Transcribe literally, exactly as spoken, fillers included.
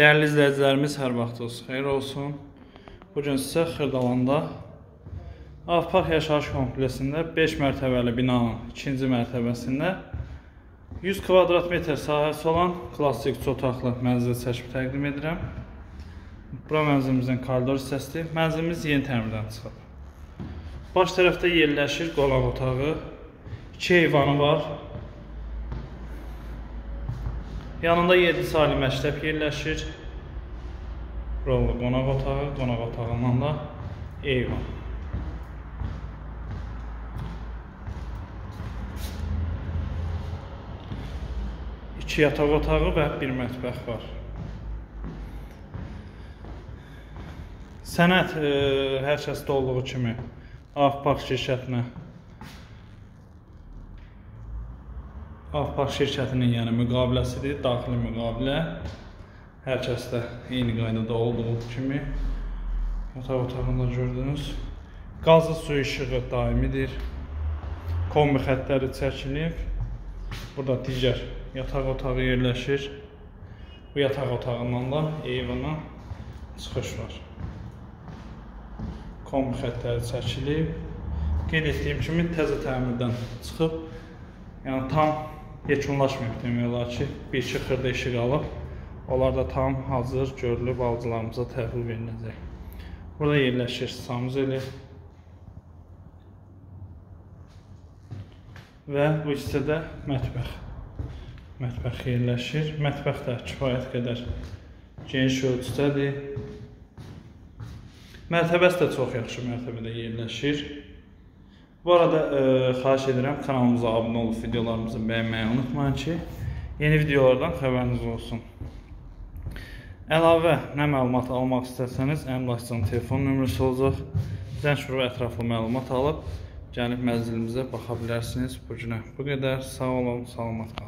Değerli izleyicilerimiz, her vaxt olsun, hayır olsun. Bugün sizə Xırdalanda Avpark yaşayış kompleksində beş mərtəbəli binanın ikinci mərtəbəsində yüz kvadrat metr sahəsi olan klassik üç otaqlı mənzil çəkimi təqdim edirəm. Bura mənzilimizin koridor hissəsidir. Mənzilimiz yeni təmirdən çıxıb. Baş tərəfdə yerləşir qonaq otağı, iki eyvanı var. Yanında yeddi saylı məktəb yerləşir. Burası qonaq otağı, qonaq otağından da eyvan. İki yataq otağı və bir mətbəx var. Sənəd e, hər kəsdə olduğu kimi Avpark şirkətinə Avpark şirkətinin yəni müqabiləsidir, daxili müqabilə. Hər kəs də eyni qaydada olduğu kimi otaq otağında gördünüz. Qazlı su işığı daimidir. Kombi xətləri çəkilib. Burada digər yataq otağı yerləşir. Bu yataq otağından da eyvana çıxış var. Kombi xətləri çəkilib. Qeyd etdiyim kimi təzə təmirdən çıxıb. Yəni tam yekunlaşmayıb demək olar ki, bir-iki xırda işi qalıb. Onlar da tam hazır görülüb alıcılarımıza təhvil veriləcək. Burada yerləşir Samuzeli və bu hissədə mətbəx. Mətbəx yerləşir. Mətbəx də kifayət qədər geniş ölçüdədir. Mərtəbəsi də çox yaxşı mərtəbədə yerləşir. Bu arada e, xahiş edirəm, kanalımıza abunə olub videolarımızı bəyənməyi unutmayın ki, yeni videolardan xəbəriniz olsun. Əlavə nə məlumat almaq istəsəniz, əmlakçının telefon nömrəsi olacaq. Zəng vurub ətraflı məlumat alıb, gəlib mənzilimizə baxa bilərsiniz. Bugünə bu qədər. Sağ olun, salamat qalın.